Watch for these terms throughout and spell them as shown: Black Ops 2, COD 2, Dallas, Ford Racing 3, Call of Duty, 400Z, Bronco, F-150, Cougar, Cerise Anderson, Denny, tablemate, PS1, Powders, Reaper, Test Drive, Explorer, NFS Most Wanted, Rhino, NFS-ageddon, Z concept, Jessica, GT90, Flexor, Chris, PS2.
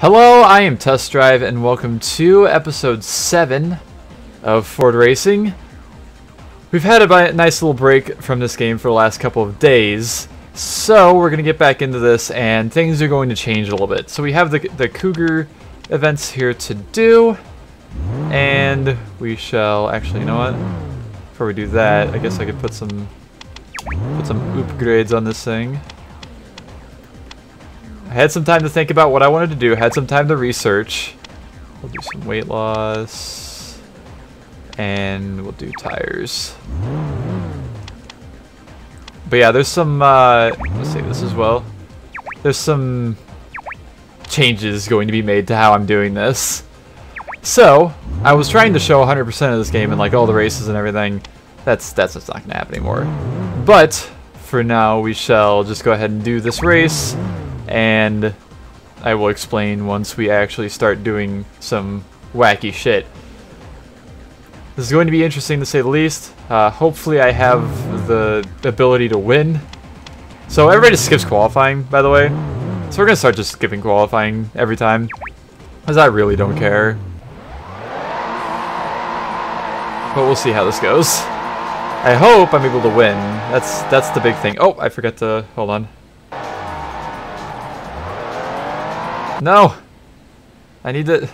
Hello, I am Test Drive, and welcome to episode 7 of Ford Racing. We've had a nice little break from this game for the last couple of days, so we're going to get back into this, and things are going to change a little bit. So we have the Cougar events here to do, and we shall... Actually, you know what? Before we do that, I guess I could put some upgrades on this thing. I had some time to think about what I wanted to do, had some time to research. We'll do some weight loss, and we'll do tires. But yeah, there's some, let's save this as well. There's some changes going to be made to how I'm doing this. So, I was trying to show 100% of this game and like all the races and everything. That's just not gonna happen anymore. But, for now, we shall just go ahead and do this race. And I will explain once we actually start doing some wacky shit. This is going to be interesting to say the least. Hopefully I have the ability to win. So everybody just skips qualifying, by the way. So we're going to start just skipping qualifying every time, because I really don't care. But we'll see how this goes. I hope I'm able to win. That's the big thing. Oh, I forgot to... Hold on. No! I need to...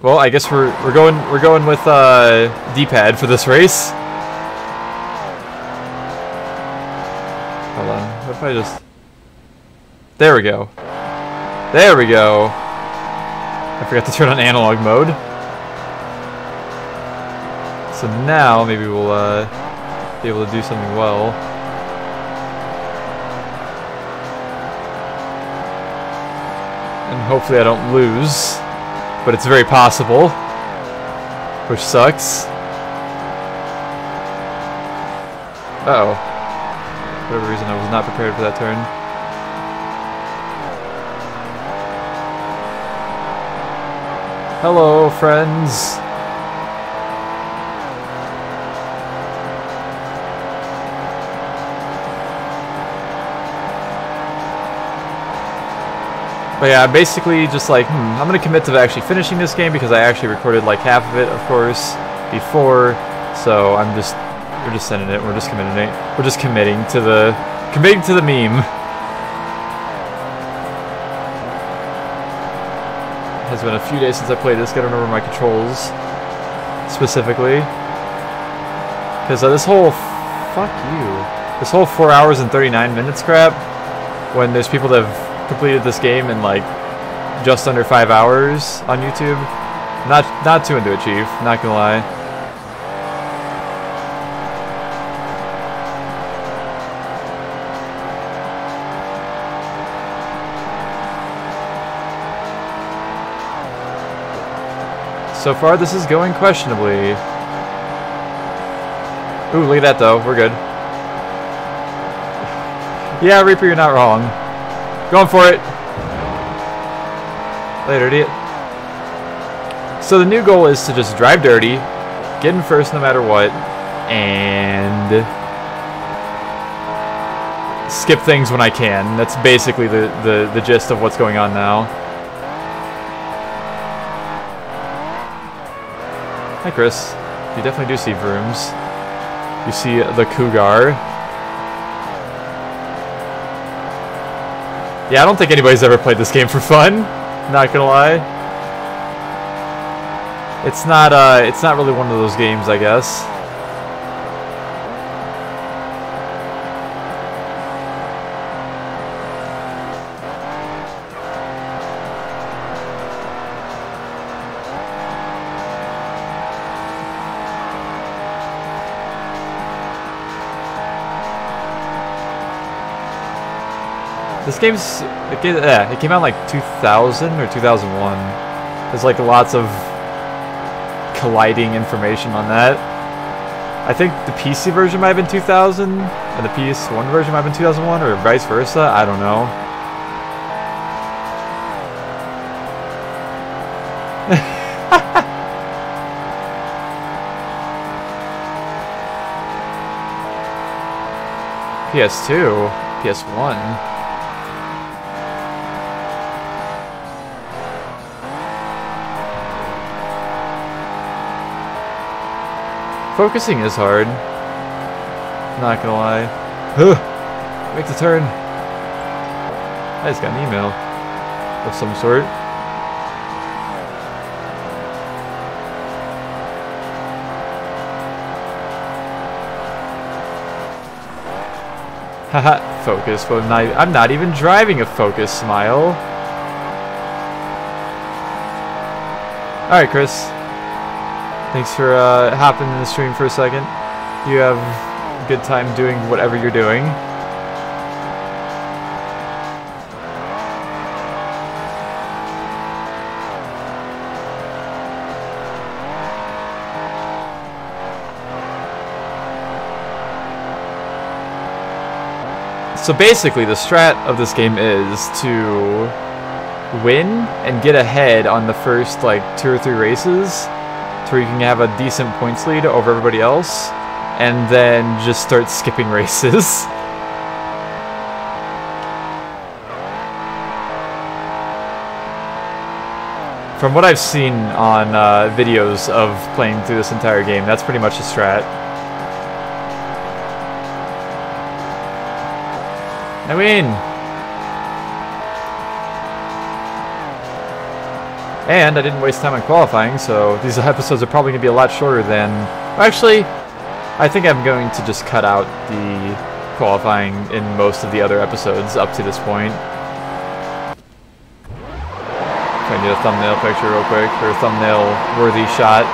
Well, I guess we're going with D-pad for this race. Hold on. What if I just... There we go. There we go. I forgot to turn on analog mode. So now maybe we'll be able to do something well. Hopefully I don't lose, but it's very possible, which sucks. Uh-oh. For whatever reason, I was not prepared for that turn. Hello, friends. But yeah, basically just like, I'm going to commit to actually finishing this game because I actually recorded like half of it, of course, before. So we're just sending it, we're just committing it. We're just committing to the meme. It has been a few days since I played this. I don't remember my controls specifically. Because this whole, fuck you, this whole 4 hours and 39 minutes crap, when there's people that have completed this game in like just under 5 hours on YouTube. Not too into it, Chief. Not gonna lie. So far, this is going questionably. Ooh, look at that though. We're good. Yeah, Reaper, you're not wrong. Going for it. Later, idiot. So the new goal is to just drive dirty, get in first no matter what, and skip things when I can. That's basically the gist of what's going on now. Hi, Chris. You definitely do see Vrooms. You see the Cougar. Yeah, I don't think anybody's ever played this game for fun. Not gonna lie. It's not really one of those games, I guess. This game's, it came out like 2000 or 2001. There's like lots of colliding information on that. I think the PC version might have been 2000, and the PS1 version might have been 2001, or vice versa, I don't know. PS2, PS1. Focusing is hard. Not gonna lie. Huh. Make the turn. I just got an email of some sort. Haha, focus, but I'm not even driving a Focus, smile. Alright, Chris. Thanks for hopping in the stream for a second. You have a good time doing whatever you're doing. So basically, the strat of this game is to win and get ahead on the first like 2 or 3 races, to where you can have a decent points lead over everybody else, and then just start skipping races. From what I've seen on videos of playing through this entire game, that's pretty much the strat. I win! And I didn't waste time on qualifying, so these episodes are probably going to be a lot shorter than... Actually, I think I'm going to just cut out the qualifying in most of the other episodes up to this point. Trying to get a thumbnail picture real quick, or a thumbnail-worthy shot.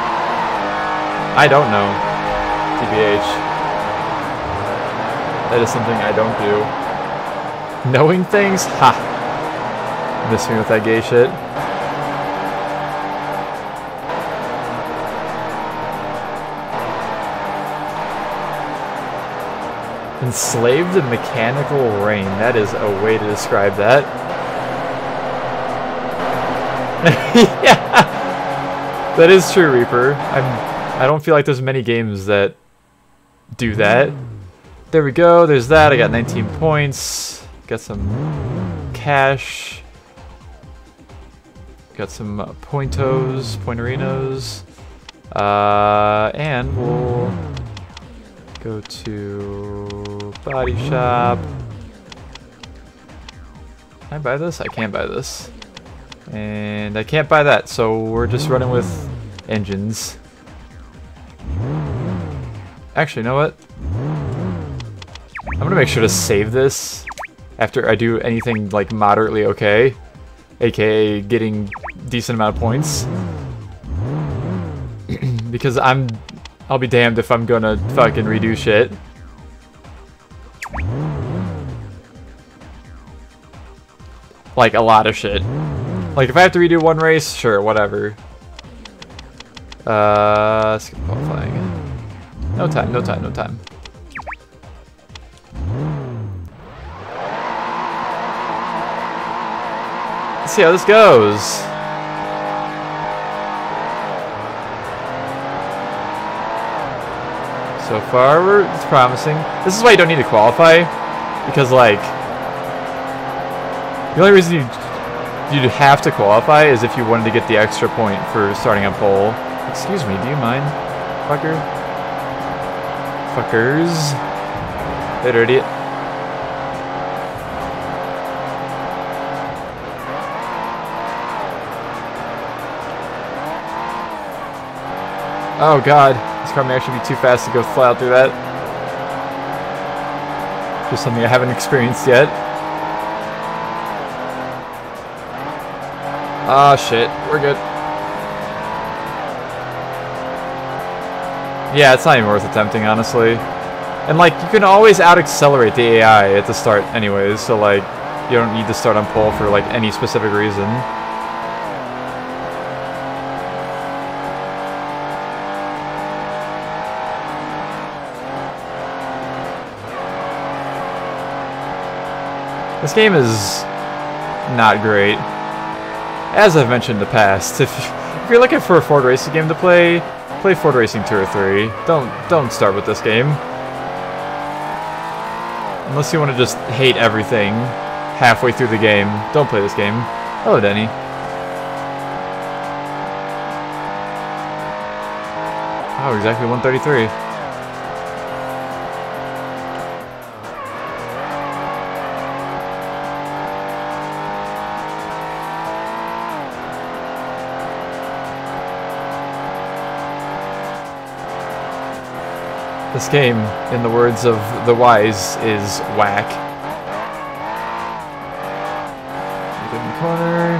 I don't know. TBH. That is something I don't do. Knowing things? Ha! Miss me with that gay shit. Enslaved in mechanical rain. That is a way to describe that. Yeah! That is true, Reaper. I don't feel like there's many games that do that. There we go, there's that. I got 19 points. Got some cash. Got some pointerinos. And we'll go to body shop. Can I buy this? I can't buy this. And I can't buy that, so we're just running with engines. Actually, you know what? I'm gonna make sure to save this. After I do anything like moderately okay, aka getting decent amount of points. Because I'll be damned if I'm gonna fucking redo shit. Like a lot of shit. Like if I have to redo one race, sure, whatever. Skip qualifying. No time, no time, no time. Let's see how this goes. So far, it's promising. This is why you don't need to qualify, because like the only reason you'd have to qualify is if you wanted to get the extra point for starting on pole. Excuse me, do you mind, fucker? Fuckers. Later, idiot. Oh god, this car may actually be too fast to go fly out through that. Just something I haven't experienced yet. Ah, shit, we're good. Yeah, it's not even worth attempting, honestly. And like, you can always out-accelerate the AI at the start anyways, so like, you don't need to start on pole for like any specific reason. This game is not great. As I've mentioned in the past, if you're looking for a Ford Racing game to play, play Ford Racing 2 or 3. Don't start with this game. Unless you want to just hate everything halfway through the game, don't play this game. Hello, Denny. Oh, exactly 133. This game, in the words of the wise, is whack. Get in the corner.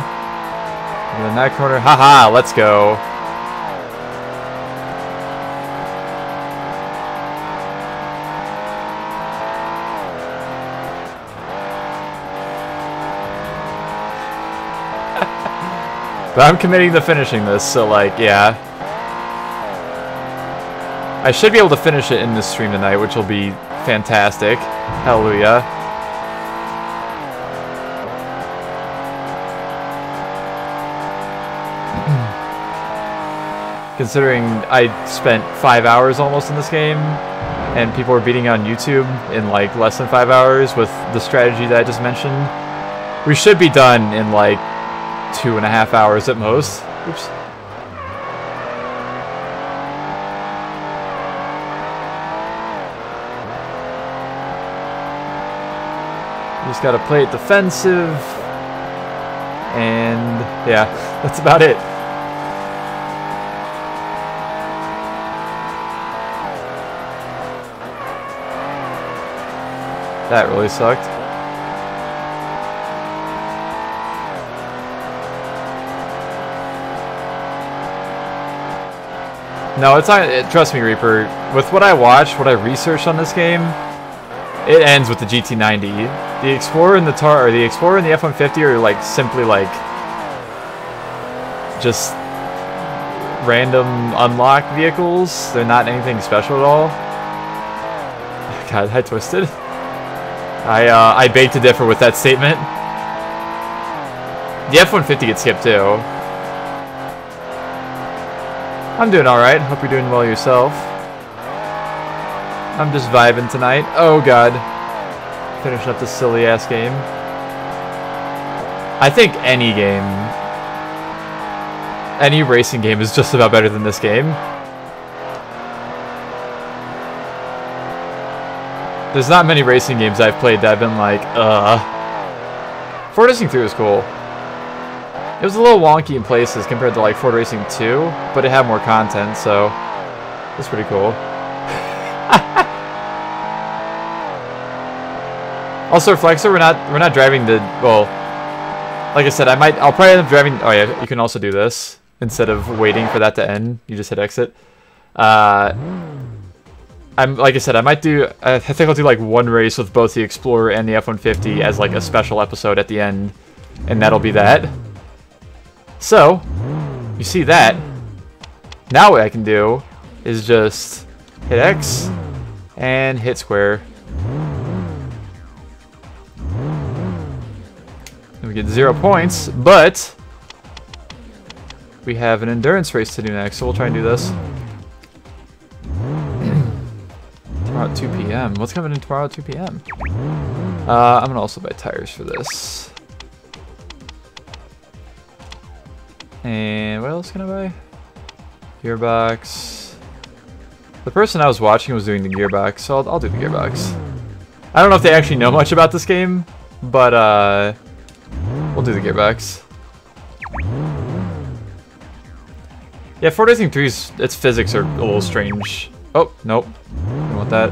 Get in that corner. Haha, let's go. But I'm committing to finishing this, so like, yeah. I should be able to finish it in this stream tonight, which will be fantastic. Hallelujah. Considering I spent 5 hours almost in this game, and people are beating on YouTube in like less than 5 hours with the strategy that I just mentioned, we should be done in like 2.5 hours at most. Oops. Just gotta play it defensive, and yeah, that's about it. That really sucked. No, it's not. Trust me, Reaper. With what I watched, what I researched on this game, it ends with the GT90. The Explorer and the F-150 are like simply like just random unlock vehicles. They're not anything special at all. God, I twisted. I beg to differ with that statement. The F-150 gets skipped too. I'm doing all right. Hope you're doing well yourself. I'm just vibing tonight. Oh God. Finish up this silly ass game. I think any game, any racing game, is just about better than this game. There's not many racing games I've played that I've been like, Ford Racing 3 was cool. It was a little wonky in places compared to like Ford Racing 2, but it had more content, so it's pretty cool. Also, Flexor, we're not driving the, well, like I said, I'll probably end up driving. Oh yeah, you can also do this instead of waiting for that to end. You just hit exit. Like I said, I think I'll do like one race with both the Explorer and the F-150 as like a special episode at the end, and that'll be that. So, you see that. Now what I can do is just hit X and hit square. We get 0 points, but we have an endurance race to do next, so we'll try and do this. Tomorrow at 2 p.m. What's coming in tomorrow at 2 p.m.? I'm going to also buy tires for this. And what else can I buy? Gearbox. The person I was watching was doing the gearbox, so I'll do the gearbox. I don't know if they actually know much about this game, but we'll do the gearbox. Yeah, Ford Racing 3's, its physics are a little strange. Oh, nope. Don't want that.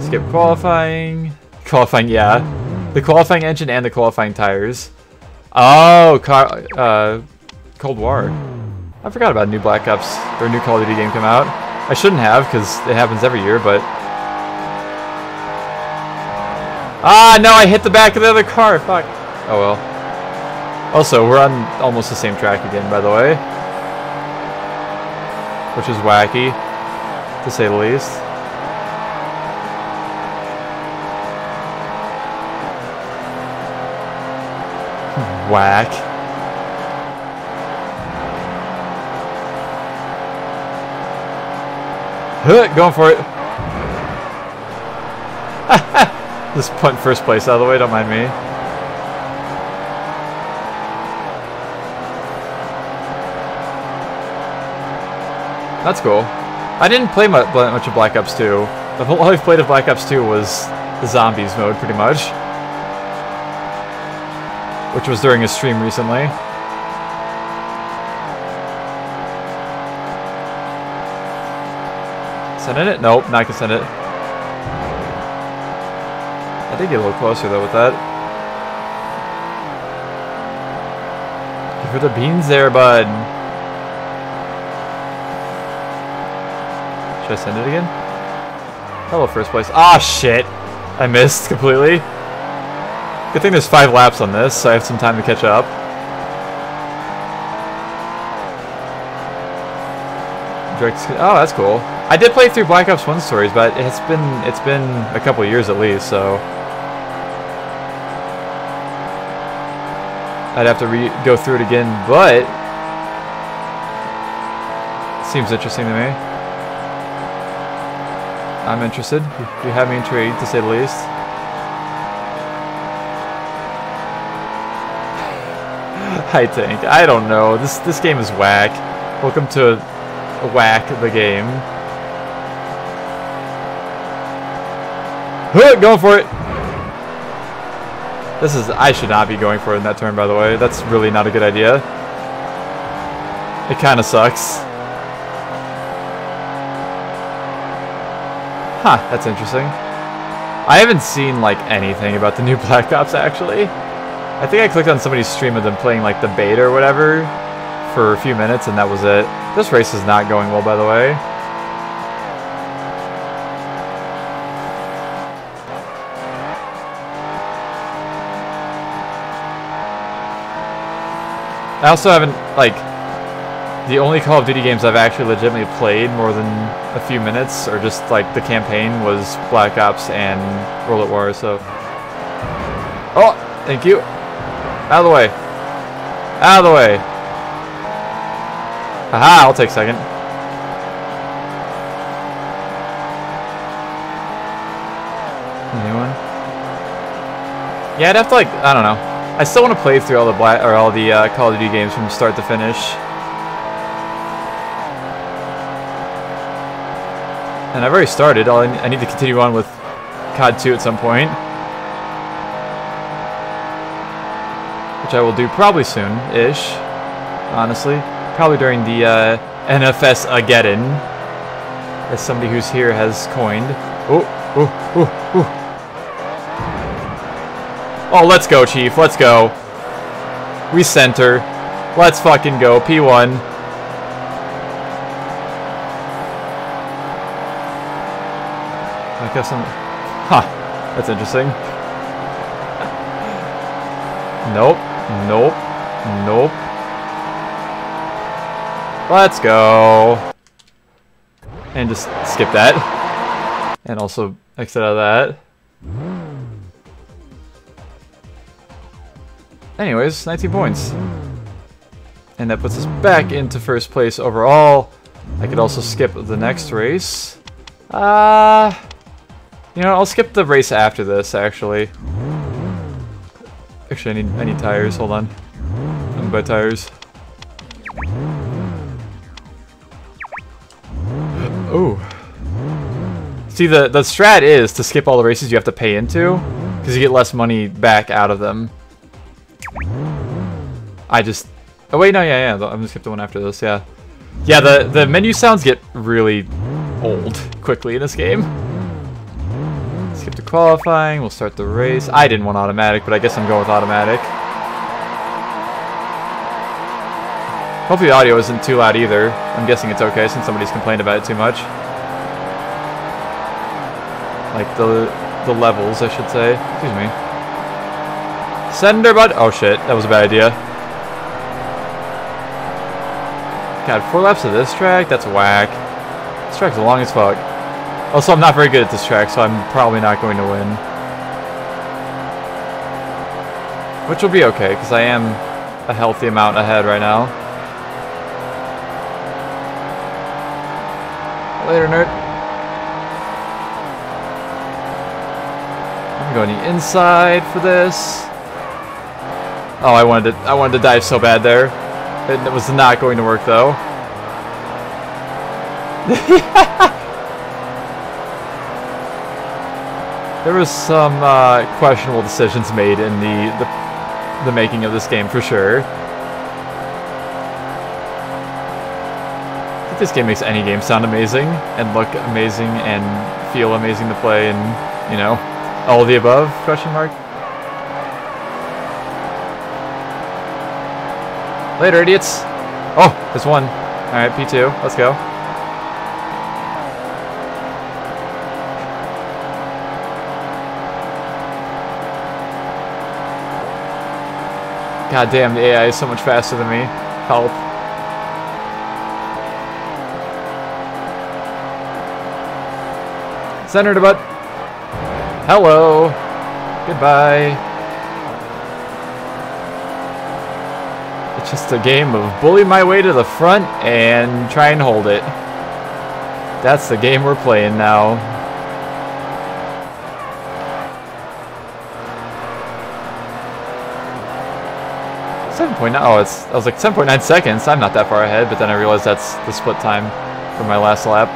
Skip qualifying. Qualifying, yeah. The qualifying engine and the qualifying tires. Oh, Cold War. I forgot about new Black Ops, or new Call of Duty game come out. I shouldn't have, because it happens every year, but... Ah, no, I hit the back of the other car, fuck. Oh well. Also, we're on almost the same track again, by the way. Which is wacky, to say the least. Whack. Huh, going for it. Just punt first place out of the way, don't mind me. That's cool. I didn't play much of Black Ops 2. The whole I've played of Black Ops 2 was the zombies mode, pretty much. Which was during a stream recently. Send it? Nope, not gonna send it. I did get a little closer though with that. Give her the beans there, bud. Should I send it again? Hello, first place. Ah, shit! I missed completely. Good thing there's 5 laps on this, so I have some time to catch up. Oh, that's cool. I did play through Black Ops 1 stories, but it's been a couple years at least, so I'd have to go through it again, but it seems interesting to me. I'm interested. You have me intrigued, to say the least. I think. I don't know. This game is whack. Welcome to whack the game. Going for it. This is, I should not be going for it in that turn, by the way. That's really not a good idea. It kind of sucks. Huh, that's interesting. I haven't seen like anything about the new Black Ops, actually. I think I clicked on somebody's stream of them playing like the beta or whatever for a few minutes, and that was it. This race is not going well, by the way. I also haven't, like, the only Call of Duty games I've actually legitimately played more than a few minutes, or just, like, the campaign, was Black Ops and World at War, so. Oh, thank you. Out of the way. Out of the way. Haha, I'll take second. Anyone? Yeah, I'd have to, like, I don't know. I still want to play through all the Call of Duty games from start to finish. And I've already started. I need to continue on with COD 2 at some point, which I will do probably soon-ish. Honestly. Probably during the NFS-ageddon, as somebody who's here has coined. Oh, oh, oh, oh. Oh, let's go, Chief. Let's go. We center. Let's fucking go. P1. I guess I'm... Huh. That's interesting. Nope. Nope. Nope. Let's go. And just skip that. And also exit out of that. Anyways, 19 points. And that puts us back into first place overall. I could also skip the next race. You know, I'll skip the race after this, actually. Actually, I need tires. Hold on. I'm about tires. Ooh. See, the strat is to skip all the races you have to pay into, because you get less money back out of them. I just... Oh, wait, no, yeah, yeah. I'm gonna skip the one after this, yeah. Yeah, the menu sounds get really old quickly in this game. Skip to qualifying, we'll start the race. I didn't want automatic, but I guess I'm going with automatic. Hopefully the audio isn't too loud either. I'm guessing it's okay since somebody's complained about it too much. Like the levels, I should say. Excuse me. Sender bud. Oh shit, that was a bad idea. God, 4 laps of this track? That's whack. This track's long as fuck. Also, I'm not very good at this track, so I'm probably not going to win. Which will be okay, because I am a healthy amount ahead right now. Later, nerd. I'm going the inside for this. Oh, I wanted to dive so bad there. It was not going to work though. There was some questionable decisions made in the making of this game, for sure. I think this game makes any game sound amazing, and look amazing, and feel amazing to play, and, you know, all of the above, question mark. Later, idiots! Oh, there's one. Alright, P2, let's go. God damn, the AI is so much faster than me. Help. Centered about. Hello. Goodbye. It's just a game of bully my way to the front and try and hold it. That's the game we're playing now. Oh, it's, I was like 10.9 seconds. I'm not that far ahead, but then I realized that's the split time from my last lap.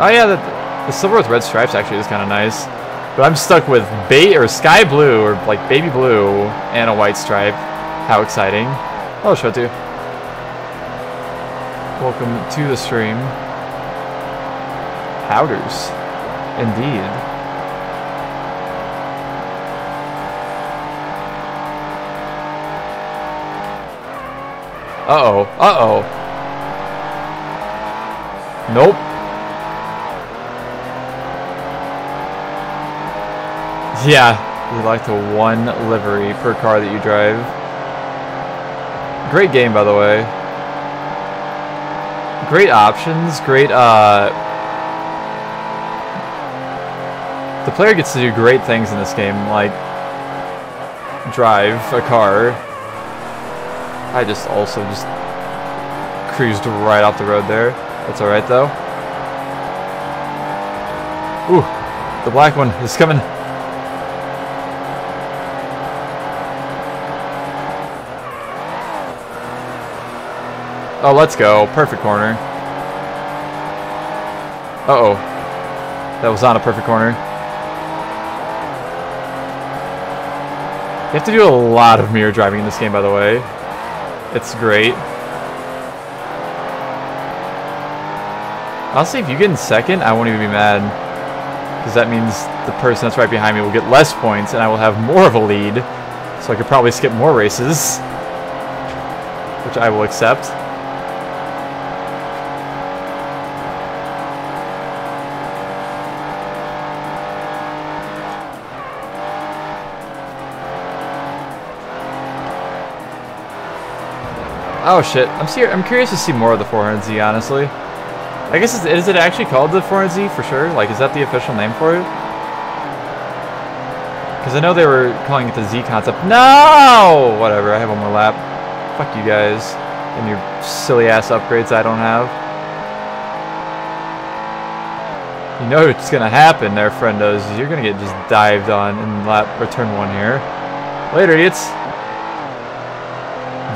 Oh yeah, the silver with red stripes actually is kind of nice. But I'm stuck with sky blue, or like baby blue, and a white stripe. How exciting. Hello, Shotu. Welcome to the stream. Powders. Indeed. Uh-oh. Uh-oh. Nope. Yeah. You like the one livery per car that you drive. Great game, by the way. Great options. Great, the player gets to do great things in this game, like drive a car. I just also just cruised right off the road there. That's alright though. Ooh, the black one is coming. Oh, let's go. Perfect corner. Uh-oh. That was not a perfect corner. You have to do a lot of mirror driving in this game, by the way. It's great. Honestly, if you get in second, I won't even be mad. Because that means the person that's right behind me will get less points, and I will have more of a lead. So I could probably skip more races. Which I will accept. Oh shit, I'm curious to see more of the 400Z, honestly. I guess, is it actually called the 400Z for sure? Like, is that the official name for it? Because I know they were calling it the Z concept. No! Whatever, I have one more lap. Fuck you guys and your silly ass upgrades I don't have. You know it's gonna happen there, friendos. You're gonna get just dived on in lap or turn one here. Later, idiots.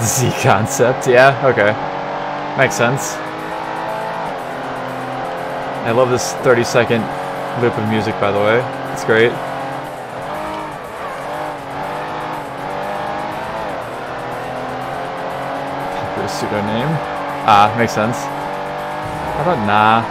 Z concept, yeah, okay. Makes sense. I love this 30-second loop of music, by the way. It's great. For a pseudonym. Ah, makes sense. How about nah?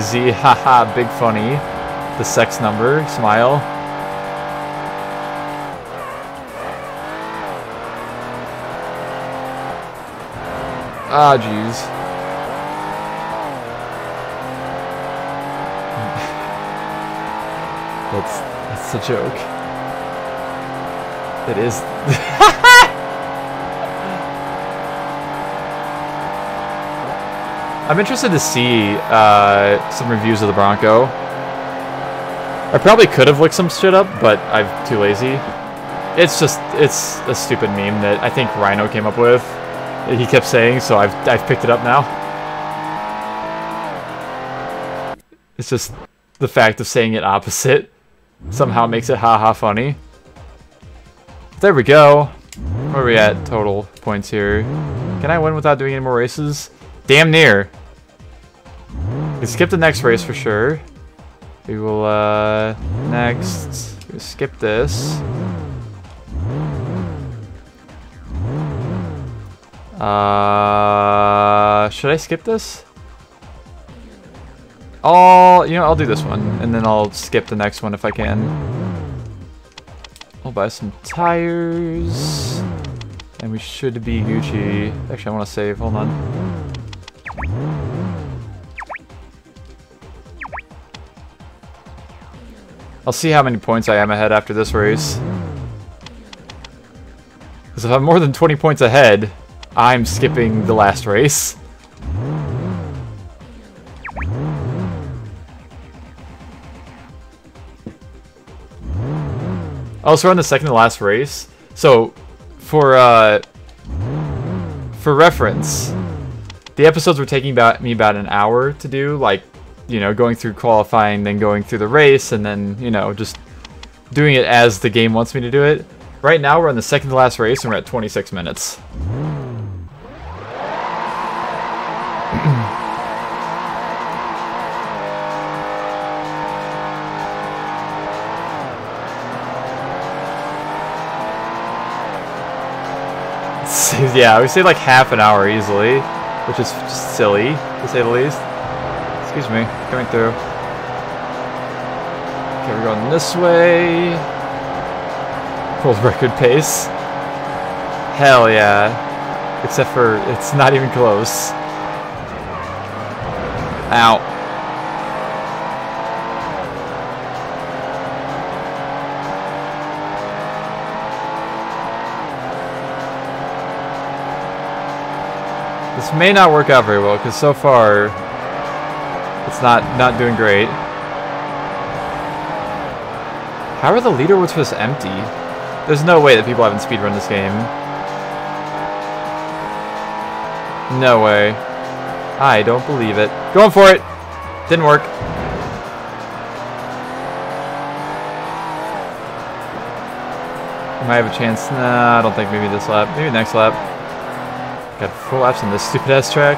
Z, haha, big funny. The sex number, smile. Ah, jeez. That's a joke. It is. I'm interested to see some reviews of the Bronco. I probably could have looked some shit up, but I'm too lazy. It's just, it's a stupid meme that I think Rhino came up with. He kept saying, so I've picked it up now. It's just the fact of saying it opposite somehow makes it haha funny. There we go. Where are we at total points here? Can I win without doing any more races? Damn near. We skip the next race for sure. We will next skip this. Should I skip this? I'll do this one, and then I'll skip the next one if I can. I'll buy some tires, and we should be Gucci. Actually, I want to save. Hold on. I'll see how many points I am ahead after this race. Because if I'm more than 20 points ahead, I'm skipping the last race. Also, on the second to last race. So, for reference, the episodes were taking about an hour to do, like, you know, going through qualifying, then going through the race, and then, you know, just doing it as the game wants me to do it. Right now, we're on the second to last race, and we're at 26 minutes. Yeah, we say like half an hour easily, which is just silly, to say the least. Excuse me, coming through. Okay, we're going this way. World record pace. Hell yeah. Except for, it's not even close. Ow. This may not work out very well, because so far it's not doing great. How are the leaderboards for this empty? There's no way that people haven't speedrun this game. No way. I don't believe it. Going for it! Didn't work. Might have a chance. Nah, I don't think maybe this lap. Maybe next lap. Got 4 laps on this stupid ass track.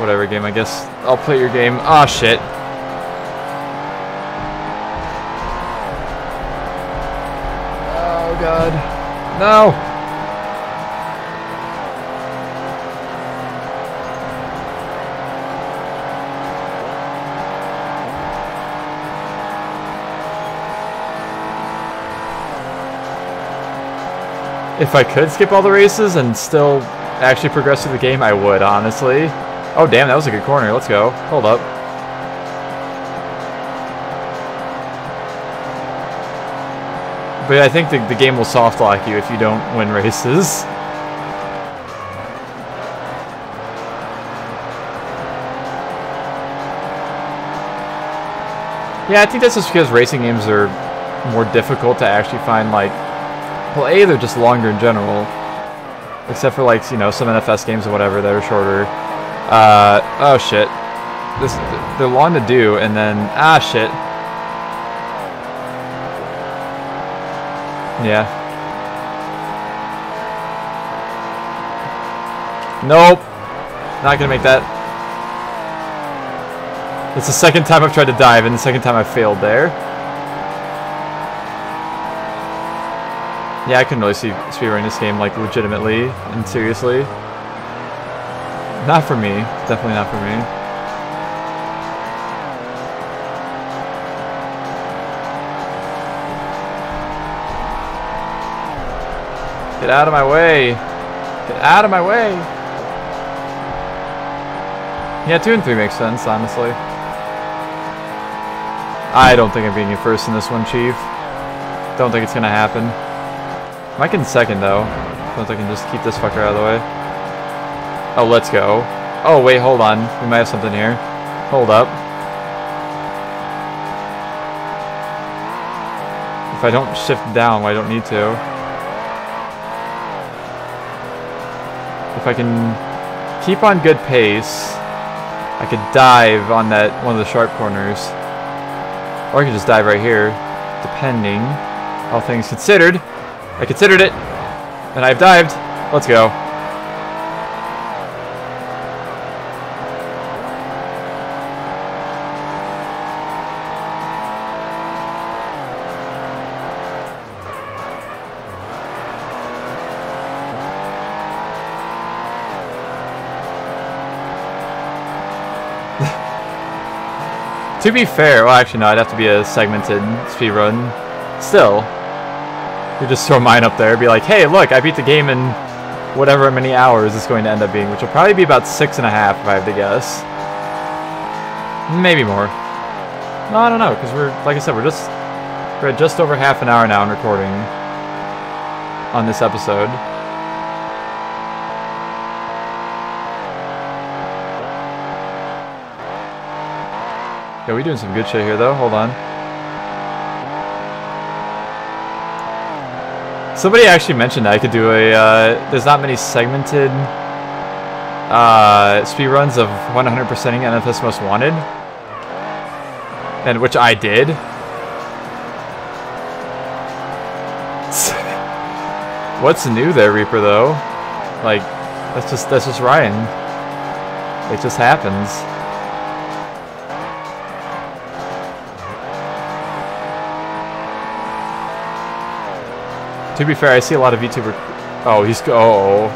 Whatever game, I guess. I'll play your game. Ah, shit. Oh, God. No! If I could skip all the races and still actually progress through the game, I would, honestly. Oh, damn, that was a good corner. Let's go. Hold up. But I think the game will soft-lock you if you don't win races. Yeah, I think that's just because racing games are more difficult to actually find, like... Well, A, they're just longer in general, except for, like, you know, some NFS games or whatever that are shorter. Oh shit. They're long to do, and then, ah shit. Yeah. Nope. Not gonna make that. It's the second time I've tried to dive, and the second time I've failed there. Yeah, I couldn't really see speedrunning this game, like, legitimately and seriously. Not for me. Definitely not for me. Get out of my way! Get out of my way! Yeah, 2 and 3 makes sense, honestly. I don't think I'm being in first in this one, Chief. Don't think it's gonna happen. I can second though, so I can just keep this fucker out of the way. Oh, let's go. Oh, wait, hold on. We might have something here. Hold up. If I don't shift down, well, I don't need to. If I can keep on good pace, I could dive on that one of the sharp corners. Or I could just dive right here, depending. All things considered. I considered it, and I've dived. Let's go. To be fair, well actually no, I'd have to be a segmented speedrun. Still, you just throw mine up there and be like, hey look, I beat the game in whatever many hours it's going to end up being, which will probably be about 6.5 if I have to guess. Maybe more. No, I don't know, because we're, like I said, we're at just over half an hour now in recording on this episode. Yeah, we're doing some good shit here, though. Hold on. Somebody actually mentioned that I could do a... there's not many segmented speedruns of 100%ing NFS Most Wanted. And which I did. What's new there, Reaper, though? Like, that's just Ryan. It just happens. To be fair, I see a lot of YouTuber... Oh, he's... Oh.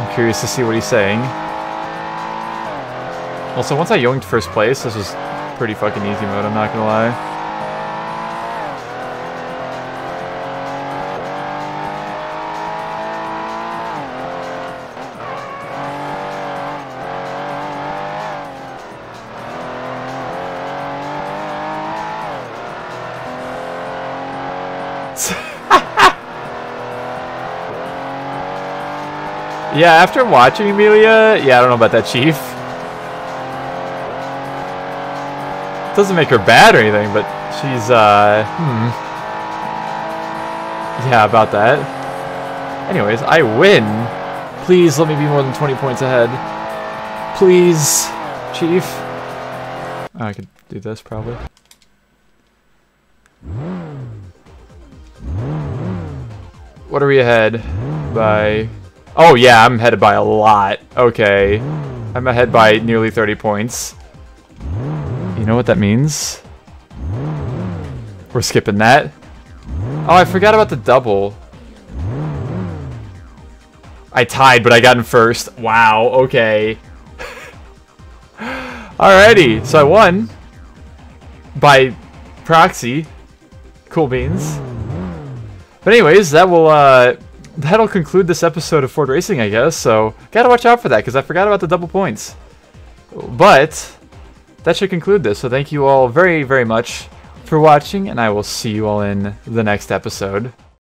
I'm curious to see what he's saying. Also, once I yoinked first place, this was pretty fucking easy mode, I'm not gonna lie. Yeah, after watching Amelia, yeah, I don't know about that, Chief. Doesn't make her bad or anything, but she's, yeah, about that. Anyways, I win. Please let me be more than 20 points ahead. Please, Chief. Oh, I could do this, probably. What are we ahead by... Oh yeah, I'm ahead by a lot. Okay. I'm ahead by nearly 30 points. You know what that means? We're skipping that. Oh, I forgot about the double. I tied, but I got in first. Wow, okay. Alrighty, so I won. By proxy. Cool beans. But anyways, that will... That'll conclude this episode of Ford Racing, I guess, so gotta watch out for that, because I forgot about the double points. But, that should conclude this, so thank you all very, very much for watching, and I will see you all in the next episode.